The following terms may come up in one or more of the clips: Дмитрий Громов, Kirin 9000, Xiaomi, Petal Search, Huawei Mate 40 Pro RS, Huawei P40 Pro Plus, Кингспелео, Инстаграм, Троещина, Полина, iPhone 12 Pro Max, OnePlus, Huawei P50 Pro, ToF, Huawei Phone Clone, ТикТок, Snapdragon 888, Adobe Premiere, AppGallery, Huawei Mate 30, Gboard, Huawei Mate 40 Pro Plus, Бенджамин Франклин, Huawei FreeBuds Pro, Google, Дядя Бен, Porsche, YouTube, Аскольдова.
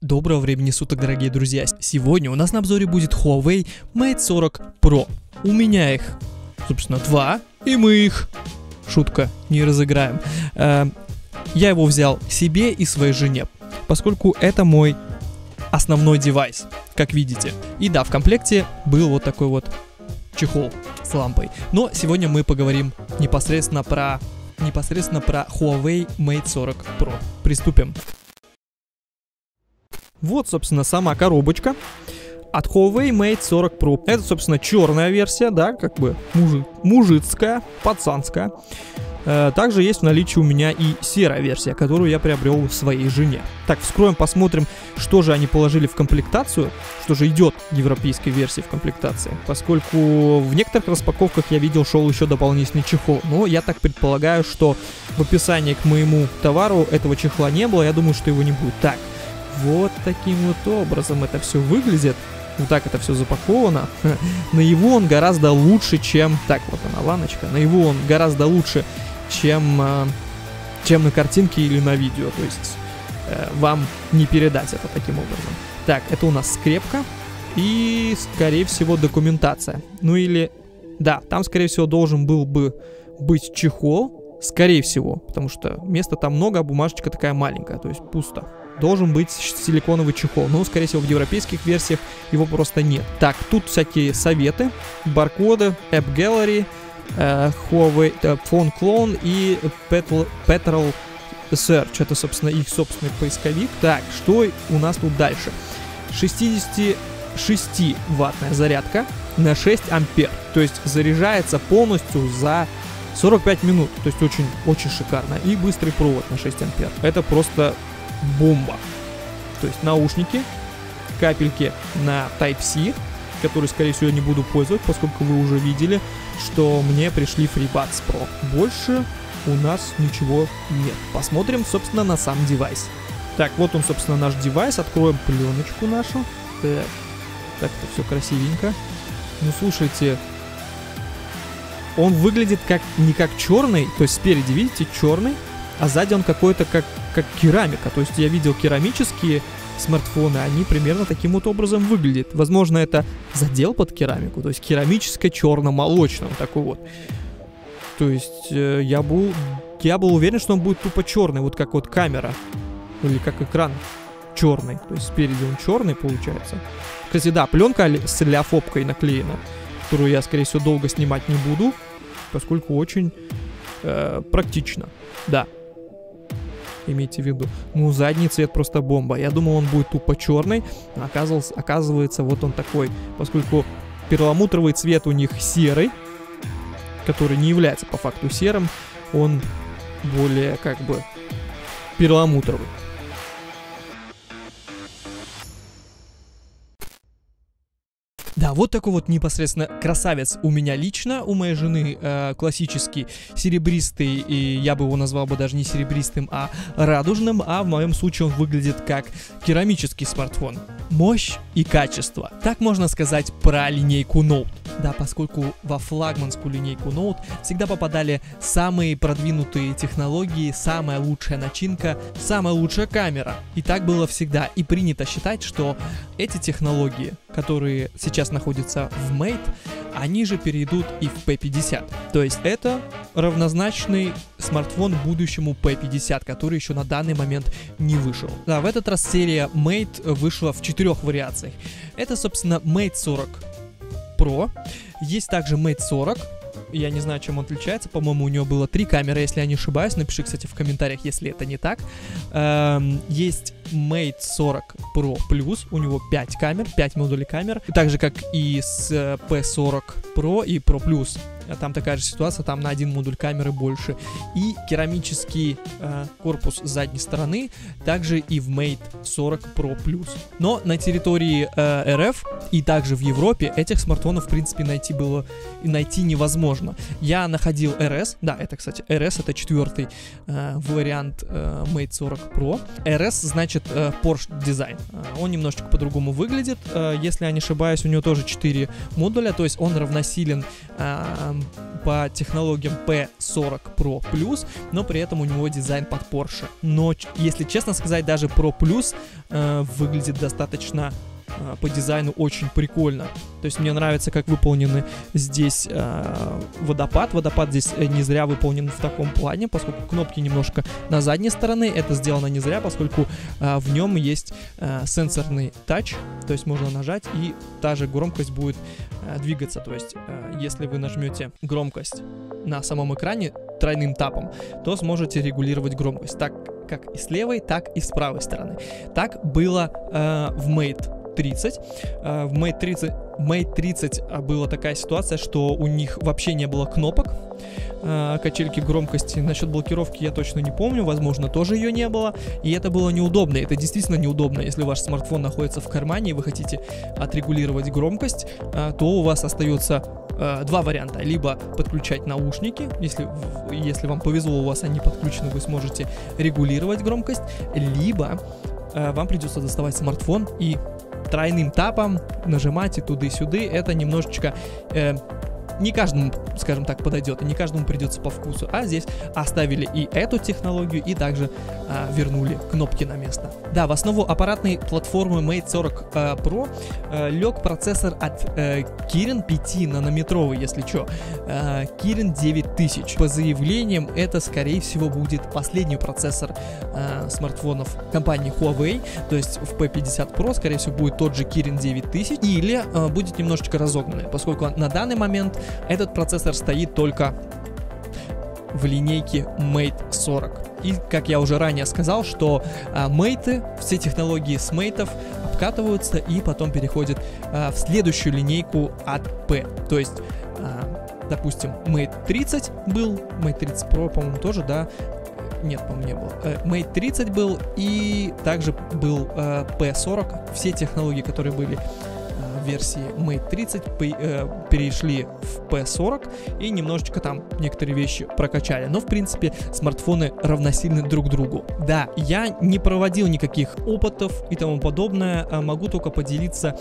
Доброго времени суток, дорогие друзья! Сегодня у нас на обзоре будет Huawei Mate 40 Pro. У меня их, собственно, два, и мы их, шутка, не разыграем. Я его взял себе и своей жене, поскольку это мой основной девайс, как видите. И да, в комплекте был вот такой вот чехол с лампой. Но сегодня мы поговорим непосредственно про Huawei Mate 40 Pro. Приступим. Вот, собственно, сама коробочка от Huawei Mate 40 Pro. Это, собственно, черная версия, да, как бы мужицкая, пацанская. Также есть в наличии у меня и серая версия, которую я приобрел своей жене. Так, вскроем, посмотрим, что же они положили в комплектацию, что же идет в европейской версии в комплектации. Поскольку в некоторых распаковках я видел, шел еще дополнительный чехол. Но я так предполагаю, что в описании к моему товару этого чехла не было. Я думаю, что его не будет. Так. Вот таким вот образом это все выглядит. Вот так это все запаковано. На его он гораздо лучше, чем... Так, вот она, ваночка. На его он гораздо лучше, чем на картинке или на видео. То есть вам не передать это таким образом. Так, это у нас скрепка и, скорее всего, документация. Ну или... Да, там, скорее всего, должен был бы быть чехол. Скорее всего, потому что места там много, а бумажечка такая маленькая. То есть пусто. Должен быть силиконовый чехол, но, скорее всего, в европейских версиях его просто нет. Так, тут всякие советы, баркоды, AppGallery, Huawei Phone Clone и Petal Search. Это, собственно, их собственный поисковик. Так, что у нас тут дальше? 66-ваттная зарядка на 6 ампер. То есть заряжается полностью за 45 минут. То есть очень-очень шикарно. И быстрый провод на 6 ампер. Это просто... бомба. То есть наушники, капельки на Type-C, которые, скорее всего, я не буду пользоваться, поскольку вы уже видели, что мне пришли FreeBuds Pro. Больше у нас ничего нет. Посмотрим, собственно, на сам девайс. Так, вот он, собственно, наш девайс. Откроем пленочку нашу. Так, это все красивенько. Ну, слушайте, он выглядит как не как черный, то есть спереди, видите, черный, а сзади он какой-то как керамика. То есть я видел керамические смартфоны, они примерно таким вот образом выглядят. Возможно, это задел под керамику, то есть керамическое черно-молочное, вот такой вот. То есть я был уверен, что он будет тупо черный, вот как вот камера, или как экран черный. То есть спереди он черный получается. Кстати, да, пленка с олеофобкой наклеена, которую я, скорее всего, долго снимать не буду, поскольку очень... практично, да. Имейте в виду. Ну, задний цвет просто бомба. Я думал, он будет тупо черный, а оказывается, вот он такой. Поскольку перламутровый цвет у них серый, который не является по факту серым, он более, как бы, перламутровый. Да, вот такой вот непосредственно красавец у меня лично, у моей жены классический серебристый, и я бы его назвал бы даже не серебристым, а радужным, а в моем случае он выглядит как керамический смартфон. Мощь и качество. Так можно сказать про линейку Note. Да, поскольку во флагманскую линейку Note всегда попадали самые продвинутые технологии, самая лучшая начинка, самая лучшая камера. И так было всегда. И принято считать, что эти технологии, которые сейчас находятся в Mate, они же перейдут и в P50. То есть это равнозначный смартфон будущему P50, который еще на данный момент не вышел. Да, в этот раз серия Mate вышла в 4 вариациях. Это, собственно, Mate 40 Pro. Есть также Mate 40. Я не знаю, чем он отличается. По-моему, у него было 3 камеры, если я не ошибаюсь. Напиши, кстати, в комментариях, если это не так. Есть Mate 40 Pro Plus. У него 5 камер, 5 модулей камер. Так же, как и с P40 Pro и Pro Plus. Там такая же ситуация, там на один модуль камеры больше. И керамический корпус с задней стороны, также и в Mate 40 Pro Plus. Но на территории РФ и также в Европе этих смартфонов, в принципе, найти невозможно. Я находил RS, да, это, кстати, RS, это 4-й вариант Mate 40 Pro. RS, значит, Porsche дизайн. Он немножечко по-другому выглядит. Если я не ошибаюсь, у него тоже 4 модуля, то есть он равносилен по технологиям P40 Pro Plus, но при этом у него дизайн под Porsche. Но, если честно сказать, даже Pro Plus выглядит достаточно по дизайну очень прикольно. То есть мне нравится, как выполнены здесь водопад. Водопад здесь не зря выполнен в таком плане, поскольку кнопки немножко на задней стороне. Это сделано не зря, поскольку в нем есть сенсорный тач. То есть можно нажать, и та же громкость будет двигаться. То есть если вы нажмете громкость на самом экране тройным тапом, то сможете регулировать громкость. Так как и с левой, так и с правой стороны. Так было в Mate 30. В Mate 30 была такая ситуация, что у них вообще не было кнопок, качельки громкости. Насчет блокировки я точно не помню, возможно, тоже ее не было, и это было неудобно. Это действительно неудобно, если ваш смартфон находится в кармане и вы хотите отрегулировать громкость, то у вас остается два варианта: либо подключать наушники, если вам повезло, у вас они подключены, вы сможете регулировать громкость, либо вам придется доставать смартфон и тройным тапом нажимать и туды-сюды. Это немножечко не каждому, скажем так, подойдет, и не каждому придется по вкусу. А здесь оставили и эту технологию, и также вернули кнопки на место. Да, в основу аппаратной платформы Mate 40 Pro лег процессор от Kirin 5-нанометровый, если что, Kirin 9000. По заявлениям, это, скорее всего, будет последний процессор смартфонов компании Huawei, то есть в P50 Pro, скорее всего, будет тот же Kirin 9000, или будет немножечко разогнанный, поскольку на данный момент этот процессор стоит только в линейке Mate 40. И, как я уже ранее сказал, что мейты, все технологии с мейтов обкатываются и потом переходят в следующую линейку от P. То есть, допустим, Mate 30 был, Mate 30 Pro, по-моему, тоже, да, нет, по-моему, не было. Mate 30 был, и также был P40. Все технологии, которые были версии Mate 30, перешли в P40 и немножечко там некоторые вещи прокачали. Но в принципе смартфоны равносильны друг другу. Да, я не проводил никаких опытов и тому подобное, могу только поделиться,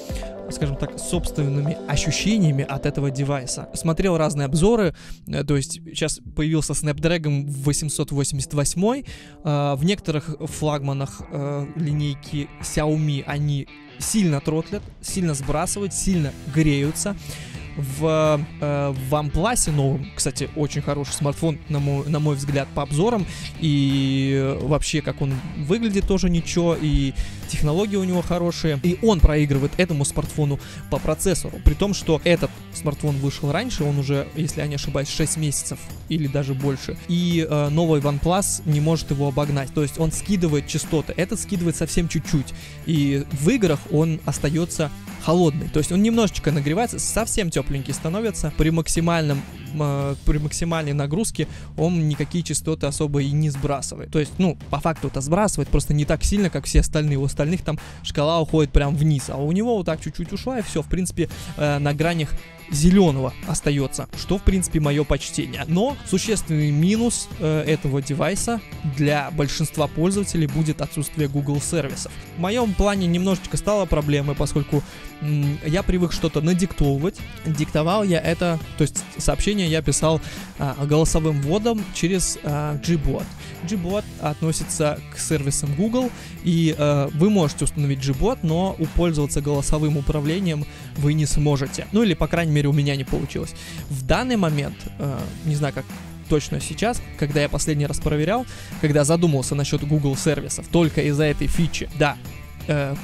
скажем так, собственными ощущениями от этого девайса. Смотрел разные обзоры, то есть сейчас появился Snapdragon 888, в некоторых флагманах линейки Xiaomi они сильно тротлят, сильно сбрасывают, сильно греются. В OnePlus новом, кстати, очень хороший смартфон, на мой взгляд, по обзорам. И вообще, как он выглядит, тоже ничего. И технологии у него хорошие. И он проигрывает этому смартфону по процессору. При том, что этот смартфон вышел раньше, он уже, если я не ошибаюсь, 6 месяцев или даже больше. И новый OnePlus не может его обогнать. То есть он скидывает частоты. Этот скидывает совсем чуть-чуть. И в играх он остается холодный. То есть он немножечко нагревается, совсем тепленький становится. При максимальной нагрузке он никакие частоты особо и не сбрасывает. То есть, ну, по факту это сбрасывает, просто не так сильно, как все остальные. У остальных там шкала уходит прям вниз, а у него вот так чуть-чуть ушла, и все, в принципе, на гранях зеленого остается, что, в принципе, мое почтение. Но существенный минус этого девайса для большинства пользователей будет отсутствие Google сервисов. В моем плане немножечко стало проблемой, поскольку я привык что-то надиктовывать. Диктовал я это, то есть сообщение я писал голосовым вводом через Gboard. Gboard относится к сервисам Google, и вы можете установить Gboard, но пользоваться голосовым управлением вы не сможете. Ну или, по крайней мере, у меня не получилось. В данный момент, не знаю, как точно сейчас, когда я последний раз проверял, когда задумался насчет Google сервисов, только из-за этой фичи, да,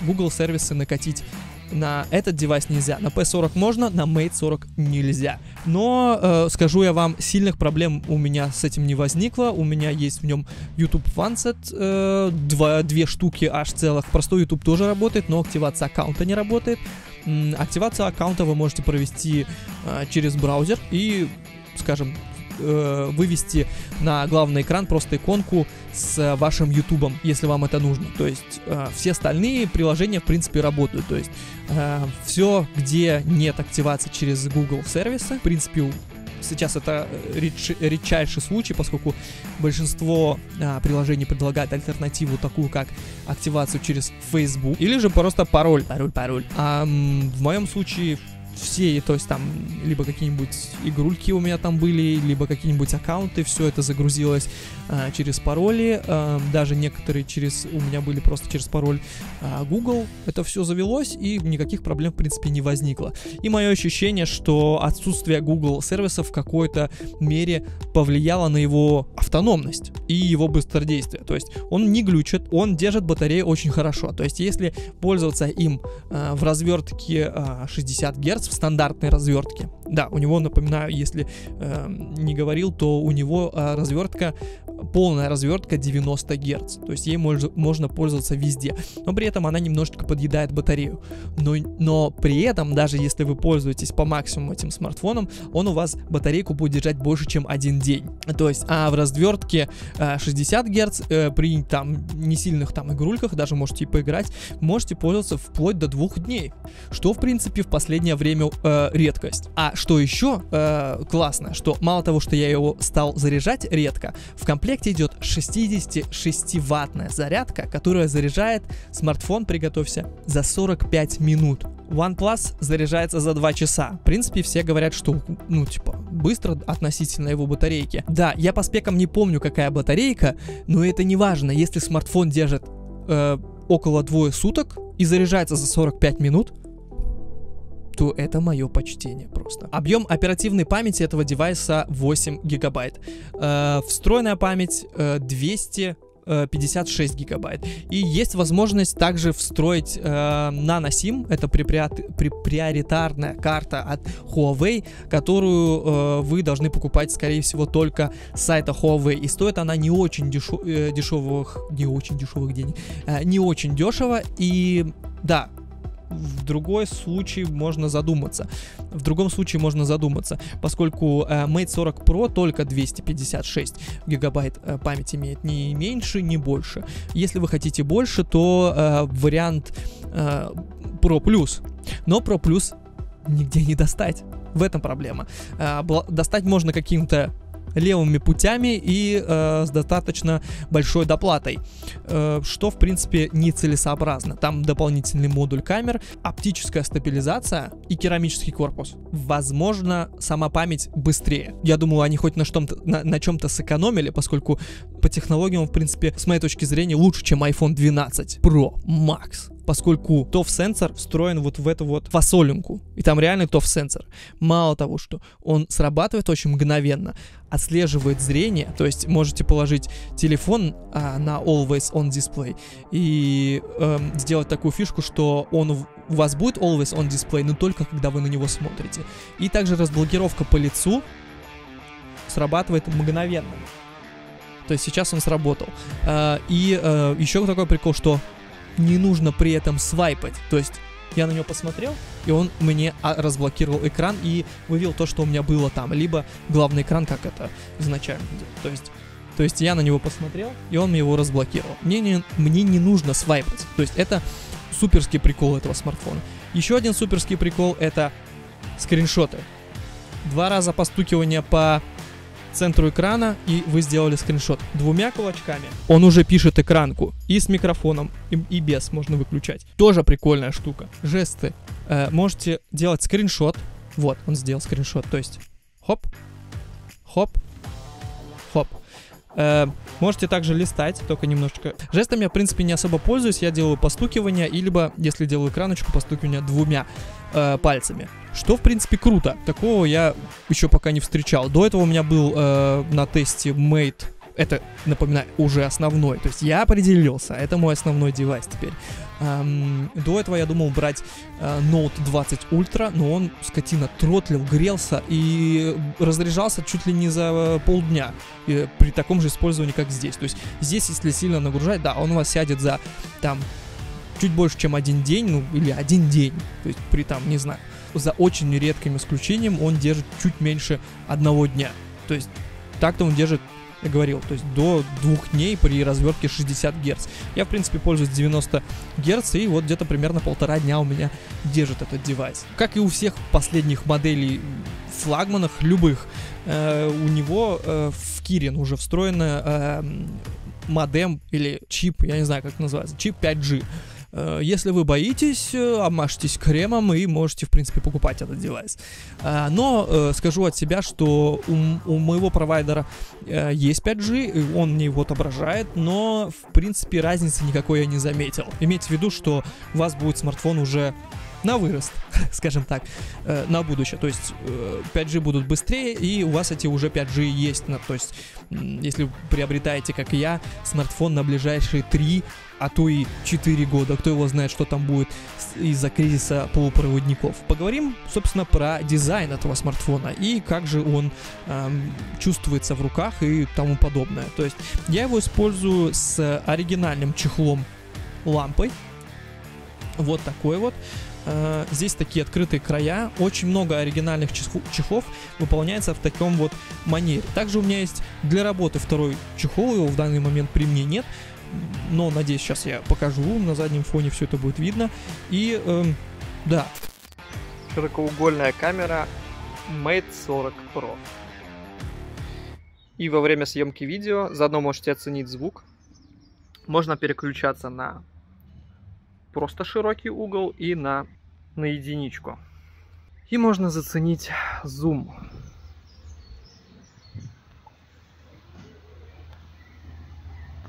Google сервисы накатить на этот девайс нельзя. На P40 можно, на Mate 40 нельзя. Но, скажу я вам, сильных проблем у меня с этим не возникло. У меня есть в нем YouTube Fansets, две штуки аж целых. Простой YouTube тоже работает, но активация аккаунта не работает. Активацию аккаунта вы можете провести через браузер и, скажем, вывести на главный экран просто иконку с вашим ютубом, если вам это нужно. То есть все остальные приложения, в принципе, работают. То есть все, где нет активации через Google сервисы, в принципе, сейчас это редчайший случай, поскольку большинство приложений предлагает альтернативу такую, как активацию через Facebook или же просто пароль. В моем случае все, то есть там либо какие-нибудь игрульки у меня там были, либо какие-нибудь аккаунты, все это загрузилось через пароли, даже некоторые через, у меня были просто через пароль Google, это все завелось и никаких проблем в принципе не возникло. И мое ощущение, что отсутствие Google сервисов в какой-то мере повлияло на его автономность и его быстродействие, то есть он не глючит, он держит батарею очень хорошо, то есть если пользоваться им в развертке 60 Гц, в стандартной развертке, да, у него, напоминаю, если не говорил, то у него развертка, полная развертка 90 Гц, то есть ей можно пользоваться везде, но при этом она немножечко подъедает батарею, но при этом, даже если вы пользуетесь по максимуму этим смартфоном, он у вас батарейку будет держать больше, чем один день, то есть, а в развертке 60 Гц при там не сильных там игрульках, даже можете и поиграть, можете пользоваться вплоть до 2 дней, что в принципе в последнее время редкость. А что еще классно, что мало того, что я его стал заряжать редко, в комплекте идет 66-ваттная зарядка, которая заряжает смартфон, приготовься, за 45 минут. OnePlus заряжается за 2 часа. В принципе, все говорят, что, ну, типа, быстро относительно его батарейки. Да, я по спекам не помню, какая батарейка, но это не важно. Если смартфон держит около 2 суток и заряжается за 45 минут, то это мое почтение просто. Объем оперативной памяти этого девайса 8 гигабайт. Встроенная память 256 гигабайт. И есть возможность также встроить наносим, это приоритарная карта от Huawei, которую вы должны покупать, скорее всего, только с сайта Huawei. И стоит она не очень дешевых денег, не очень дешево. И да, в другом случае можно задуматься, поскольку Mate 40 Pro только 256 гигабайт памяти имеет, ни меньше, ни больше. Если вы хотите больше, то вариант Pro Plus, но Pro Plus нигде не достать, в этом проблема. Достать можно каким-то левыми путями и с достаточно большой доплатой, что в принципе нецелесообразно. Там дополнительный модуль камер, оптическая стабилизация и керамический корпус. Возможно, сама память быстрее. Я думаю, они хоть на чем-то сэкономили, поскольку по технологиям, в принципе, с моей точки зрения, лучше, чем iPhone 12 Pro Max. Поскольку ToF-сенсор встроен вот в эту вот фасолинку. И там реально ToF-сенсор. Мало того, что он срабатывает очень мгновенно, отслеживает зрение, то есть можете положить телефон на Always On Display и сделать такую фишку, что он у вас будет Always On Display, но только когда вы на него смотрите. И также разблокировка по лицу срабатывает мгновенно. То есть сейчас он сработал. И еще такой прикол, что не нужно при этом свайпать. То есть я на него посмотрел, и он мне разблокировал экран и вывел то, что у меня было там. Либо главный экран, как это изначально идет. То есть я на него посмотрел, и он мне его разблокировал. Мне не нужно свайпать. То есть это суперский прикол этого смартфона. Еще один суперский прикол — это скриншоты. 2 раза постукивания по центру экрана, и вы сделали скриншот. 2 кулачками он уже пишет экранку. И с микрофоном, и без, можно выключать. Тоже прикольная штука. Жесты. Можете делать скриншот. Вот, он сделал скриншот. То есть, хоп, хоп, хоп. Можете также листать, только немножечко. Жестами я, в принципе, не особо пользуюсь. Я делаю постукивание, и либо, если делаю экраночку, постукивание 2 пальцами. Что, в принципе, круто. Такого я еще пока не встречал. До этого у меня был на тесте Mate. Это, напоминаю, уже основной. То есть я определился. Это мой основной девайс теперь. До этого я думал брать Note 20 Ultra, но он, скотина, тротлил, грелся и разряжался чуть ли не за полдня при таком же использовании, как здесь. То есть здесь, если сильно нагружать, да, он у вас сядет за, там, чуть больше, чем 1 день, ну, или 1 день. То есть при, там, не знаю, за очень редким исключением он держит чуть меньше 1 дня. То есть так-то он держит, я говорил, то есть до 2 дней при развертке 60 Гц. Я, в принципе, пользуюсь 90 Гц, и вот где-то примерно 1,5 дня у меня держит этот девайс. Как и у всех последних моделей флагманов, любых, у него в Kirin уже встроено модем или чип, я не знаю, как называется, чип 5G. Если вы боитесь, обмажьтесь кремом и можете, в принципе, покупать этот девайс. Но скажу от себя, что у моего провайдера есть 5G, он мне его отображает, но, в принципе, разницы никакой я не заметил. Имейте в виду, что у вас будет смартфон уже на вырост, скажем так, на будущее. То есть 5G будут быстрее, и у вас эти уже 5G есть. То есть если приобретаете, как и я, смартфон на ближайшие 3, а то и 4 года. Кто его знает, что там будет из-за кризиса полупроводников. Поговорим, собственно, про дизайн этого смартфона и как же он чувствуется в руках и тому подобное. То есть я его использую с оригинальным чехлом лампой. Вот такой вот. Здесь такие открытые края. Очень много оригинальных чехлов выполняется в таком вот манере. Также у меня есть для работы второй чехол. Его в данный момент при мне нет, но, надеюсь, сейчас я покажу. На заднем фоне все это будет видно. И, да. Широкоугольная камера Mate 40 Pro. И во время съемки видео заодно можете оценить звук. Можно переключаться на просто широкий угол и на единичку. И можно заценить зум.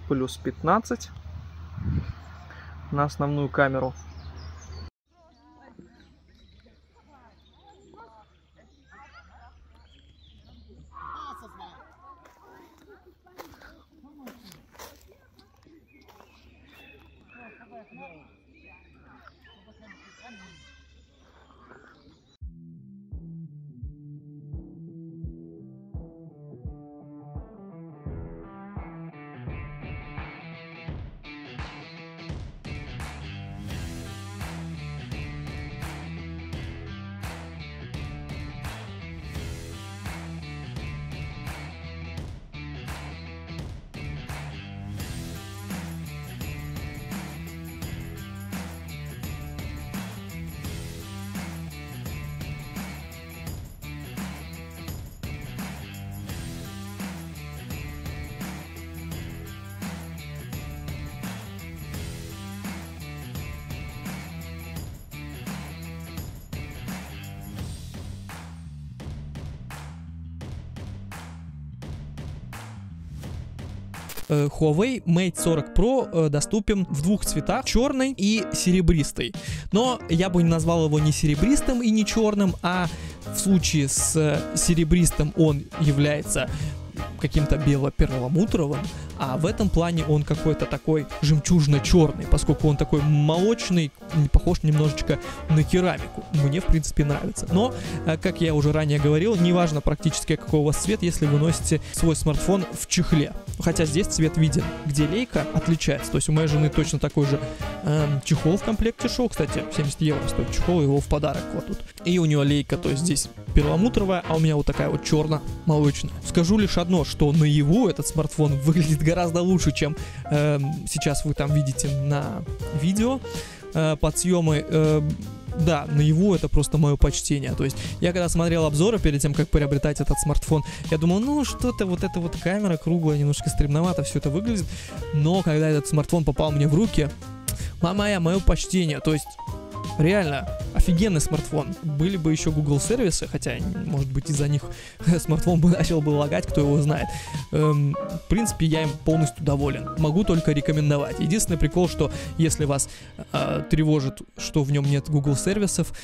Плюс 15 на основную камеру. Huawei Mate 40 Pro доступен в двух цветах, черный и серебристый. Но я бы не назвал его не серебристым и не черным, а в случае с серебристым он является каким-то бело-перламутровым, а в этом плане он какой-то такой жемчужно-черный, поскольку он такой молочный, похож немножечко на керамику. Мне, в принципе, нравится. Но, как я уже ранее говорил, неважно практически какой у вас цвет, если вы носите свой смартфон в чехле. Хотя здесь цвет виден, где лейка отличается. То есть у моей жены точно такой же чехол в комплекте шел. Кстати, 70 евро стоит чехол, его в подарок кладут. И у нее лейка, то есть здесь перламутровая, а у меня вот такая вот черно-молочная. Скажу лишь одно, что на его этот смартфон выглядит гораздо лучше, чем сейчас вы там видите на видео подсъемы. Да, на его это просто мое почтение. То есть я когда смотрел обзоры перед тем, как приобретать этот смартфон, я думал, ну что-то вот эта вот камера круглая, немножко стремновато все это выглядит. Но когда этот смартфон попал мне в руки, мама моя, мое почтение. То есть реально офигенный смартфон. Были бы еще Google сервисы, хотя, может быть, из-за них смартфон бы начал бы лагать, кто его знает. В принципе, я им полностью доволен. Могу только рекомендовать. Единственный прикол, что если вас тревожит, что в нем нет Google сервисов,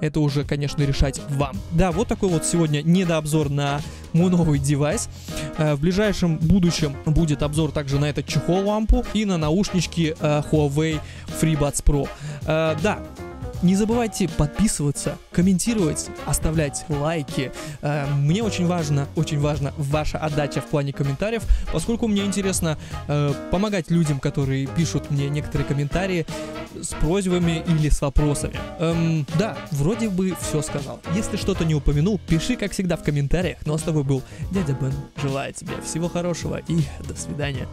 это уже, конечно, решать вам. Да, вот такой вот сегодня недообзор на мой новый девайс. В ближайшем будущем будет обзор также на этот чехол-лампу и на наушнички Huawei FreeBuds Pro. Да, не забывайте подписываться, комментировать, оставлять лайки. Мне очень важна ваша отдача в плане комментариев, поскольку мне интересно помогать людям, которые пишут мне некоторые комментарии с просьбами или с вопросами. Да, вроде бы все сказал. Если что-то не упомянул, пиши, как всегда, в комментариях. Ну а с тобой был Дядя Бен. Желаю тебе всего хорошего и до свидания.